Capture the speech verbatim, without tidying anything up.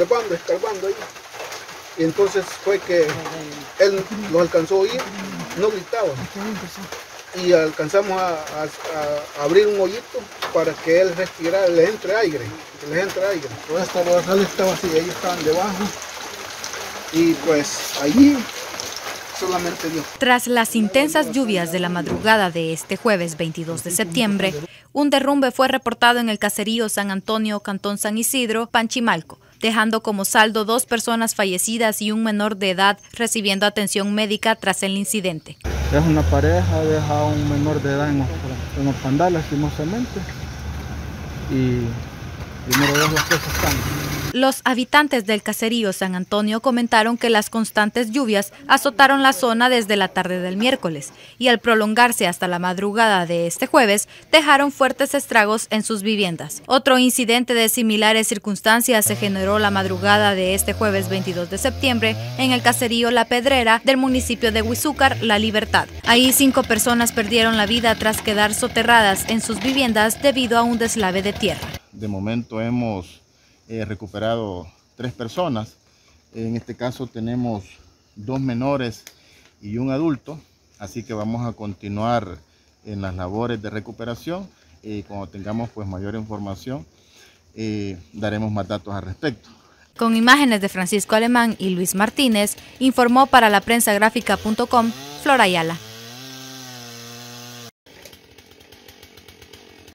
escarbando, escarbando ahí. Y entonces fue que él nos alcanzó a oír, no gritaba. Y alcanzamos a, a, a abrir un hoyito para que él respirara, les entre aire, que les entre aire. Toda esta barral estaba así, ellos estaban debajo. Y pues allí solamente Dios. Tras las intensas lluvias de la madrugada de este jueves veintidós de septiembre, un derrumbe fue reportado en el caserío San Antonio, Cantón San Isidro, Panchimalco, dejando como saldo dos personas fallecidas y un menor de edad recibiendo atención médica tras el incidente. Es una pareja, deja a un menor de edad en los, en los pandales, lastimosamente, y primero dos las cosas están. Los habitantes del caserío San Antonio comentaron que las constantes lluvias azotaron la zona desde la tarde del miércoles y al prolongarse hasta la madrugada de este jueves dejaron fuertes estragos en sus viviendas. Otro incidente de similares circunstancias se generó la madrugada de este jueves veintidós de septiembre en el caserío La Pedrera del municipio de Huizúcar, La Libertad. Ahí cinco personas perdieron la vida tras quedar soterradas en sus viviendas debido a un deslave de tierra. De momento hemos Eh, recuperado tres personas, en este caso tenemos dos menores y un adulto, así que vamos a continuar en las labores de recuperación, eh, cuando tengamos pues mayor información eh, daremos más datos al respecto. Con imágenes de Francisco Alemán y Luis Martínez, informó para la prensa gráfica punto com Flora Ayala.